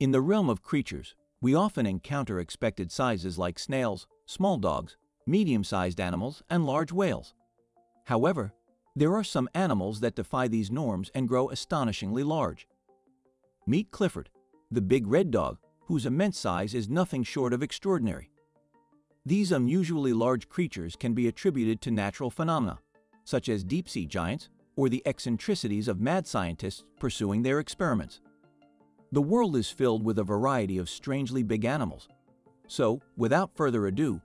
In the realm of creatures, we often encounter expected sizes like snails, small dogs, medium-sized animals, and large whales. However, there are some animals that defy these norms and grow astonishingly large. Meet Clifford, the big red dog, whose immense size is nothing short of extraordinary. These unusually large creatures can be attributed to natural phenomena, such as deep-sea giants or the eccentricities of mad scientists pursuing their experiments. The world is filled with a variety of strangely big animals. So, without further ado,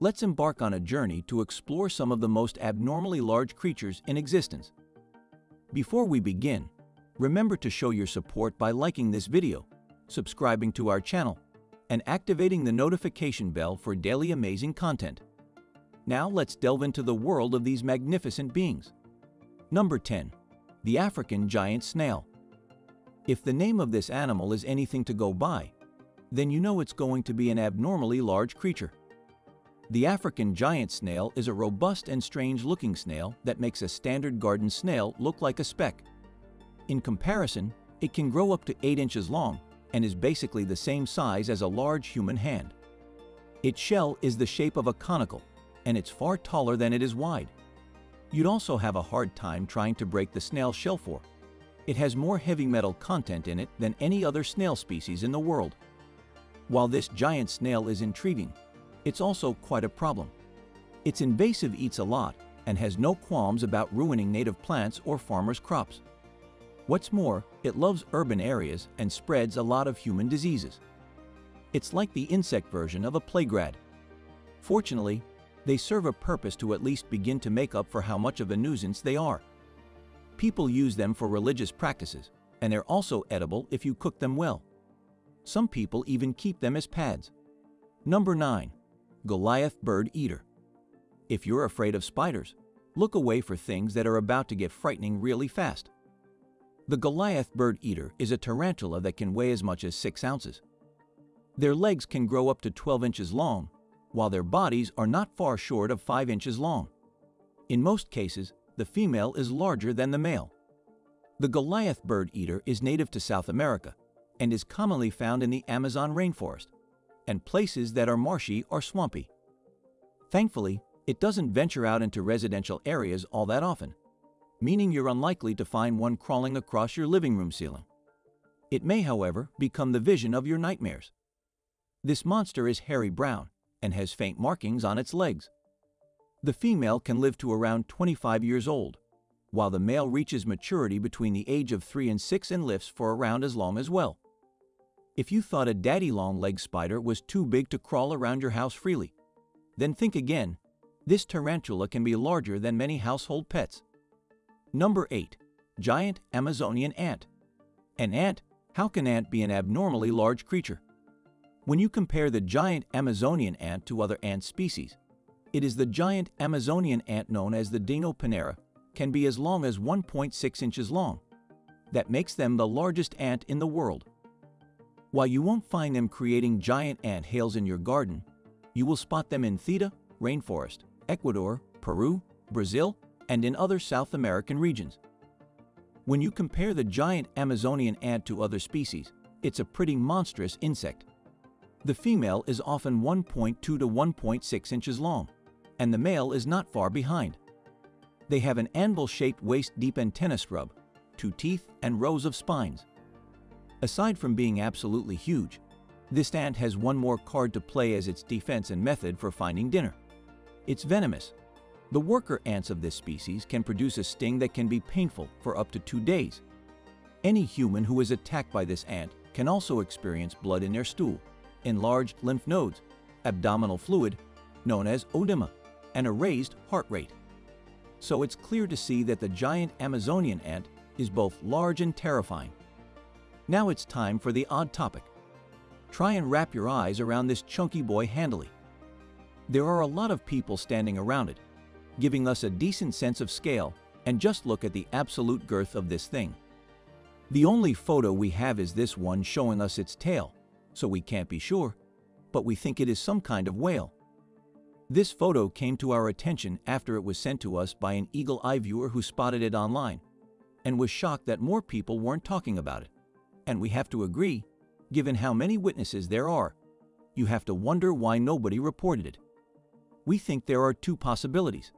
let's embark on a journey to explore some of the most abnormally large creatures in existence. Before we begin, remember to show your support by liking this video, subscribing to our channel, and activating the notification bell for daily amazing content. Now let's delve into the world of these magnificent beings. Number 10. The African Giant Snail. If the name of this animal is anything to go by, then you know it's going to be an abnormally large creature. The African giant snail is a robust and strange-looking snail that makes a standard garden snail look like a speck. In comparison, it can grow up to 8 inches long and is basically the same size as a large human hand. Its shell is the shape of a conical, and it's far taller than it is wide. You'd also have a hard time trying to break the snail shell for. It has more heavy metal content in it than any other snail species in the world. While this giant snail is intriguing, it's also quite a problem. It's invasive, eats a lot, and has no qualms about ruining native plants or farmers' crops. What's more, it loves urban areas and spreads a lot of human diseases. It's like the insect version of a plague rat. Fortunately, they serve a purpose to at least begin to make up for how much of a nuisance they are. People use them for religious practices, and they're also edible if you cook them well. Some people even keep them as pads. Number 9. Goliath Bird Eater. If you're afraid of spiders, look away for things that are about to get frightening really fast. The Goliath Bird Eater is a tarantula that can weigh as much as 6 ounces. Their legs can grow up to 12 inches long, while their bodies are not far short of 5 inches long. In most cases, the female is larger than the male. The Goliath Bird Eater is native to South America and is commonly found in the Amazon rainforest and places that are marshy or swampy. Thankfully, it doesn't venture out into residential areas all that often, meaning you're unlikely to find one crawling across your living room ceiling. It may, however, become the vision of your nightmares. This monster is hairy brown and has faint markings on its legs. The female can live to around 25 years old, while the male reaches maturity between the age of 3 and 6 and lives for around as long as well. If you thought a daddy long-legged spider was too big to crawl around your house freely, then think again. This tarantula can be larger than many household pets. Number 8. Giant Amazonian Ant. An ant? How can ant be an abnormally large creature? When you compare the giant Amazonian ant to other ant species, it is the giant Amazonian ant known as the Dino Panera, can be as long as 1.6 inches long. That makes them the largest ant in the world. While you won't find them creating giant ant hills in your garden, you will spot them in Theta rainforest, Ecuador, Peru, Brazil, and in other South American regions. When you compare the giant Amazonian ant to other species, it's a pretty monstrous insect. The female is often 1.2 to 1.6 inches long, and the male is not far behind. They have an anvil-shaped waist-deep antenna scrub, 2 teeth, and rows of spines. Aside from being absolutely huge, this ant has one more card to play as its defense and method for finding dinner. It's venomous. The worker ants of this species can produce a sting that can be painful for up to 2 days. Any human who is attacked by this ant can also experience blood in their stool, enlarged lymph nodes, abdominal fluid, known as oedema, and a raised heart rate. So it's clear to see that the giant Amazonian ant is both large and terrifying. Now it's time for the odd topic. Try and wrap your eyes around this chunky boy handily. There are a lot of people standing around it, giving us a decent sense of scale, and just look at the absolute girth of this thing. The only photo we have is this one showing us its tail, so we can't be sure, but we think it is some kind of whale. This photo came to our attention after it was sent to us by an eagle eye viewer who spotted it online, and was shocked that more people weren't talking about it. And we have to agree, given how many witnesses there are. You have to wonder why nobody reported it. We think there are two possibilities.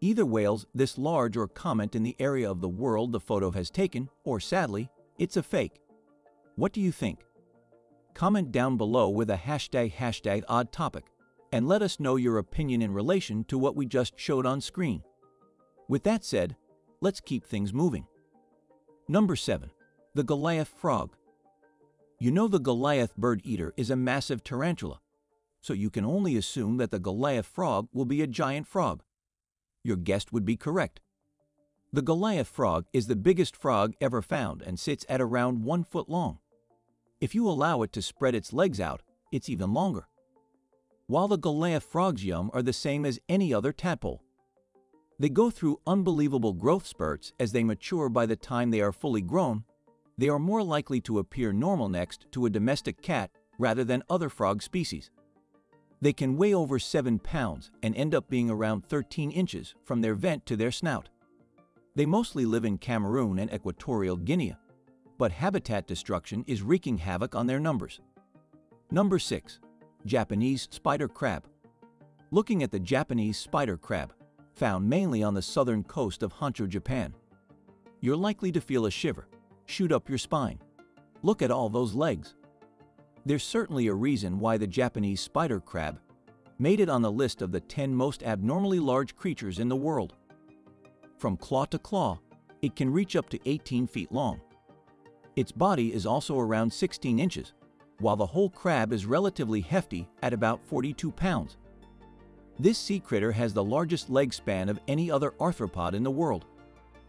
Either whales this large are common in the area of the world the photo has taken, or sadly, it's a fake. What do you think? Comment down below with a ##oddtopic, and let us know your opinion in relation to what we just showed on screen. With that said, let's keep things moving. Number 7. The Goliath Frog. You know the Goliath Bird Eater is a massive tarantula, so you can only assume that the Goliath Frog will be a giant frog. Your guess would be correct. The Goliath Frog is the biggest frog ever found and sits at around 1 foot long. If you allow it to spread its legs out, it's even longer. While the Goliath Frog's young are the same as any other tadpole, they go through unbelievable growth spurts as they mature. By the time they are fully grown, they are more likely to appear normal next to a domestic cat rather than other frog species. They can weigh over 7 pounds and end up being around 13 inches from their vent to their snout. They mostly live in Cameroon and Equatorial Guinea, but habitat destruction is wreaking havoc on their numbers. Number 6. Japanese Spider Crab. Looking at the Japanese spider crab, found mainly on the southern coast of Honshu, Japan, you're likely to feel a shiver shoot up your spine. Look at all those legs. There's certainly a reason why the Japanese spider crab made it on the list of the 10 most abnormally large creatures in the world. From claw to claw, it can reach up to 18 feet long. Its body is also around 16 inches, while the whole crab is relatively hefty at about 42 pounds. This sea critter has the largest leg span of any other arthropod in the world,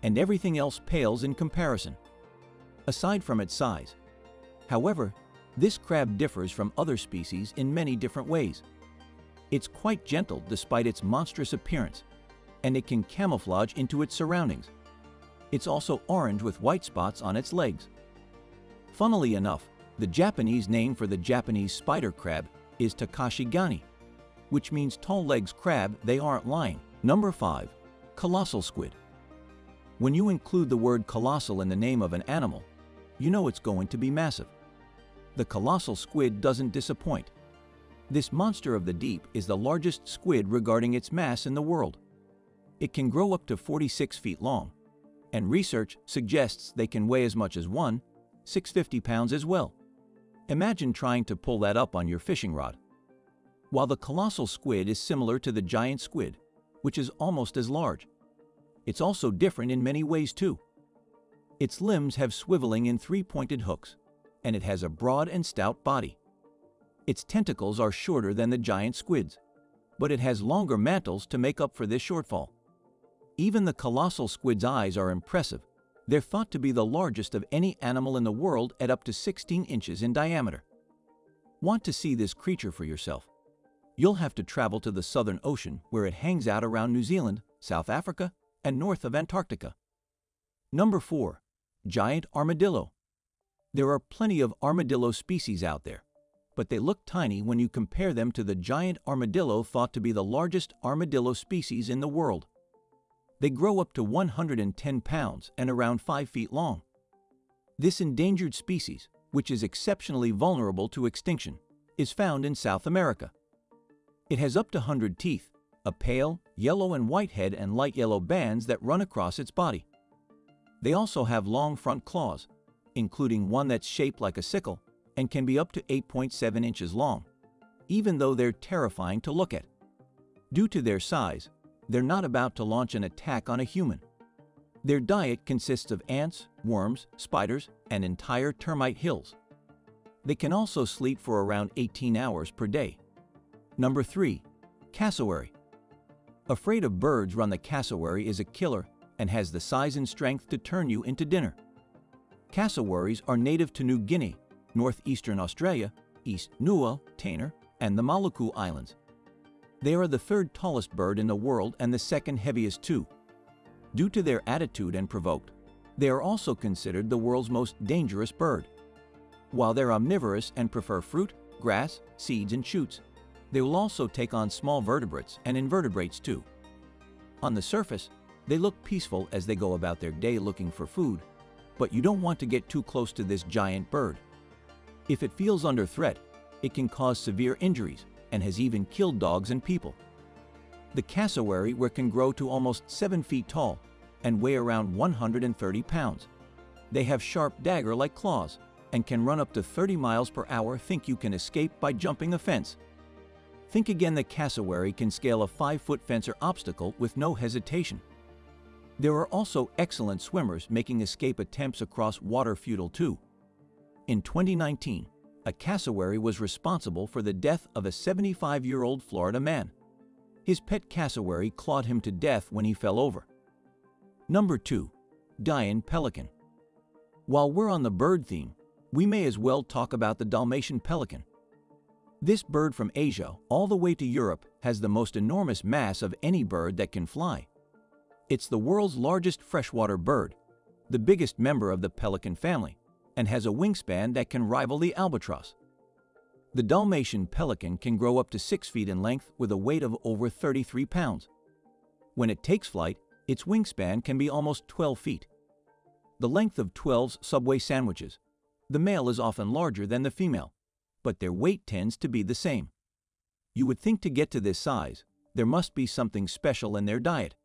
and everything else pales in comparison, aside from its size. However, this crab differs from other species in many different ways. It's quite gentle despite its monstrous appearance, and it can camouflage into its surroundings. It's also orange with white spots on its legs. Funnily enough, the Japanese name for the Japanese spider crab is Takashigani, which means tall legs crab. They aren't lying. Number 5. Colossal Squid. When you include the word colossal in the name of an animal, you know it's going to be massive. The colossal squid doesn't disappoint. This monster of the deep is the largest squid regarding its mass in the world. It can grow up to 46 feet long, and research suggests they can weigh as much as 1,650 pounds as well. Imagine trying to pull that up on your fishing rod. While the colossal squid is similar to the giant squid, which is almost as large, it's also different in many ways too. Its limbs have swiveling and three-pointed hooks, and it has a broad and stout body. Its tentacles are shorter than the giant squid's, but it has longer mantles to make up for this shortfall. Even the colossal squid's eyes are impressive. They're thought to be the largest of any animal in the world at up to 16 inches in diameter. Want to see this creature for yourself? You'll have to travel to the Southern Ocean, where it hangs out around New Zealand, South Africa, and north of Antarctica. Number 4. Giant Armadillo. There are plenty of armadillo species out there, but they look tiny when you compare them to the giant armadillo, thought to be the largest armadillo species in the world. They grow up to 110 pounds and around 5 feet long. This endangered species, which is exceptionally vulnerable to extinction, is found in South America. It has up to 100 teeth, a pale yellow and white head, and light yellow bands that run across its body. They also have long front claws, including one that's shaped like a sickle and can be up to 8.7 inches long, even though they're terrifying to look at. Due to their size, they're not about to launch an attack on a human. Their diet consists of ants, worms, spiders, and entire termite hills. They can also sleep for around 18 hours per day. Number 3. Cassowary. Afraid of birds run, the cassowary is a killer and has the size and strength to turn you into dinner. Cassowaries are native to New Guinea, northeastern Australia, East Nuwa Tainer, and the Maluku Islands. They are the third tallest bird in the world and the second heaviest too. Due to their attitude and provoked, they are also considered the world's most dangerous bird. While they're omnivorous and prefer fruit, grass, seeds, and shoots, they will also take on small vertebrates and invertebrates too. On the surface, they look peaceful as they go about their day looking for food, but you don't want to get too close to this giant bird. If it feels under threat, it can cause severe injuries and has even killed dogs and people. The cassowary can grow to almost 7 feet tall and weigh around 130 pounds. They have sharp dagger-like claws and can run up to 30 miles per hour. Think you can escape by jumping a fence? Think again. The cassowary can scale a 5-foot fence or obstacle with no hesitation. There are also excellent swimmers making escape attempts across water futile too. In 2019, a cassowary was responsible for the death of a 75-year-old Florida man. His pet cassowary clawed him to death when he fell over. Number 2. Giant Pelican. While we're on the bird theme, we may as well talk about the Dalmatian pelican. This bird from Asia all the way to Europe has the most enormous mass of any bird that can fly. It's the world's largest freshwater bird, the biggest member of the pelican family, and has a wingspan that can rival the albatross. The Dalmatian pelican can grow up to 6 feet in length with a weight of over 33 pounds. When it takes flight, its wingspan can be almost 12 feet. The length of 12 Subway sandwiches. The male is often larger than the female, but their weight tends to be the same. You would think to get to this size, there must be something special in their diet,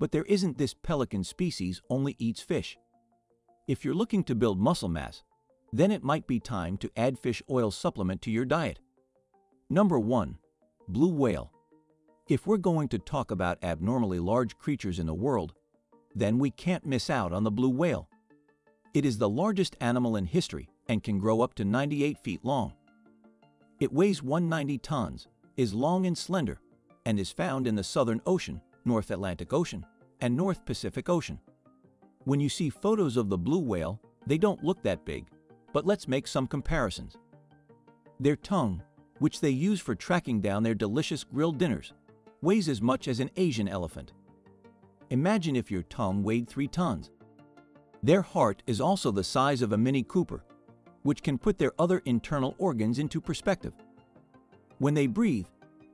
but there isn't. This pelican species only eats fish. If you're looking to build muscle mass, then it might be time to add fish oil supplement to your diet. Number 1. Blue Whale. If we're going to talk about abnormally large creatures in the world, then we can't miss out on the blue whale. It is the largest animal in history and can grow up to 98 feet long. It weighs 190 tons, is long and slender, and is found in the Southern Ocean, North Atlantic Ocean, and North Pacific Ocean. When you see photos of the blue whale, they don't look that big, but let's make some comparisons. Their tongue, which they use for tracking down their delicious grilled dinners, weighs as much as an Asian elephant. Imagine if your tongue weighed 3 tons. Their heart is also the size of a Mini Cooper, which can put their other internal organs into perspective. When they breathe,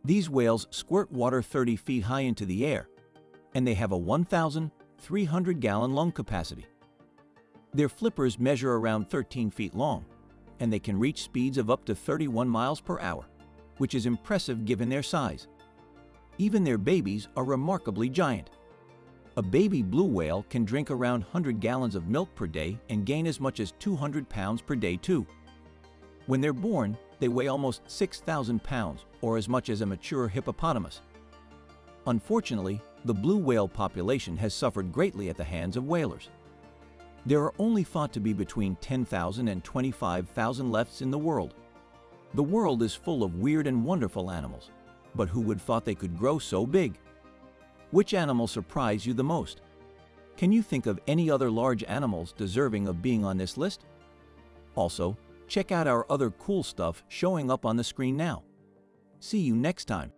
these whales squirt water 30 feet high into the air, and they have a 1,300-gallon lung capacity. Their flippers measure around 13 feet long, and they can reach speeds of up to 31 miles per hour, which is impressive given their size. Even their babies are remarkably giant. A baby blue whale can drink around 100 gallons of milk per day and gain as much as 200 pounds per day too. When they're born, they weigh almost 6,000 pounds, or as much as a mature hippopotamus. Unfortunately, the blue whale population has suffered greatly at the hands of whalers. There are only thought to be between 10,000 and 25,000 left in the world. The world is full of weird and wonderful animals, but who would thought they could grow so big? Which animal surprised you the most? Can you think of any other large animals deserving of being on this list? Also, check out our other cool stuff showing up on the screen now. See you next time.